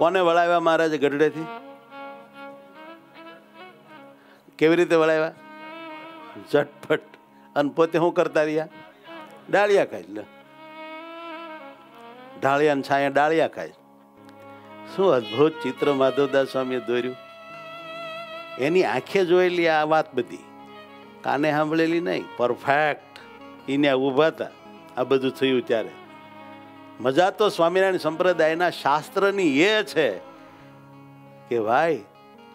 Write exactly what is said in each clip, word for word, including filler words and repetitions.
કોને વળાવ્યા મહારાજે ગઢડેથી? કેવી રીતે વળાવ્યા? ઝટપટ. અને પોતે શું કરતા રહ્યા? ડાળિયા ખાય. લે ઢાળિયા છાયા ડાળિયા ખાય. શું અદભુત ચિત્ર માધવદાસ સ્વામીએ દોર્યું. એની આંખે જોયેલી આ વાત બધી, કાને સાંભળેલી નહીં, પરફેક્ટ. એને ઊભા હતા આ બધું થયું ત્યારે. મજા તો સ્વામિનારાયણ સંપ્રદાયના શાસ્ત્રની એ છે કે ભાઈ,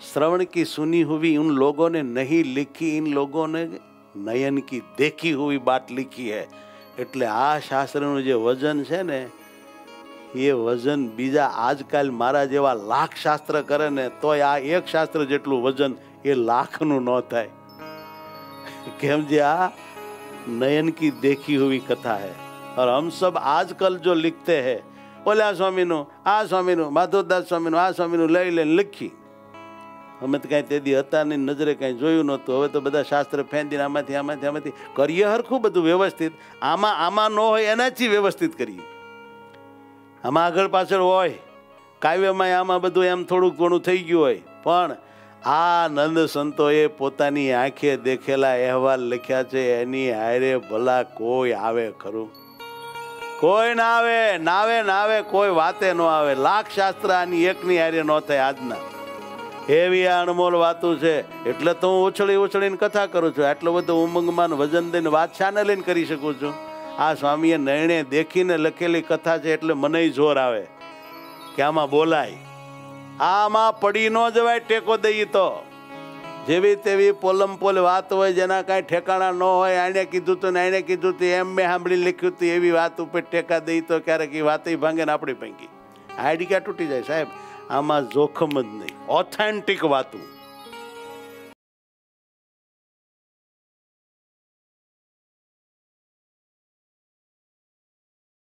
શ્રવણ કી સુની હુઈ ઉન લોગોને નહીં લિખી, इन લોગોને નયન કી દેખી હુઈ बात लिखी है. એટલે આ શાસ્ત્રનું જે વજન છે ને, એ વજન બીજા આજકાલ મારા જેવા લાખ શાસ્ત્ર કરે ને તોય આ એક શાસ્ત્ર જેટલું વજન એ લાખનું ન થાય. કેમ જે આ नयन की देखी हुई कथा है. और हम सब आजकल जो लिखते हैं, बोले आ स्वामी नु आ स्वामी नु माधवदास स्वामी नु आ स्वामी नु लई लई लिखी. हमें तो कहीं तेदी हता नहीं, नजरे कहीं जोयू नहोतुं. हवे तो बधा शास्त्र फेंदी आमांथी आमांथी आमांथी करीए हरखुं बधुं व्यवस्थित. आमा आमा न होय एनाथी व्यवस्थित करीए. आमा आगळ पाछळ होय, काव्यमय आमा बधुं एम थोडुंक घणुं थई गयुं होय, पण आ नंद संतोए पोतानी आँखे देखेला अहवाल लख्या छे. एनी हारे भला कोई आवे खरू? कोई ना आवे. नावे नावे कोई वाते न आवे. लाख शास्त्र आनी एकनी हारे न थाय. आजना एवी आ अणमोल वातू छे. एटले तो हूँ उछळी उछळीने कथा करूँ छूं. आटलो बधो उमंगमां वजन दईने वात छाने लईने करी शकूं छूं. आ स्वामीए नयणे देखीने लखेली कथा छे एटले मनेय जोर आवे के आमां बोलाय. आमा पड़ी न जवाय टेको दई तो. जेवी तेवी पोलम पोल बात हो, जेना कहीं ठेकाणा न हो. आने कीधु तो आने कीधु तो एम में सांभी लिख्यू तो एवी बात पर टेका दई तो क्यारेक बात भांगे ने अपनी भांगी. आइडी क्या तूटी जाए साहेब. आमा जोखम ज नहीं. ऑथेंटिक बातों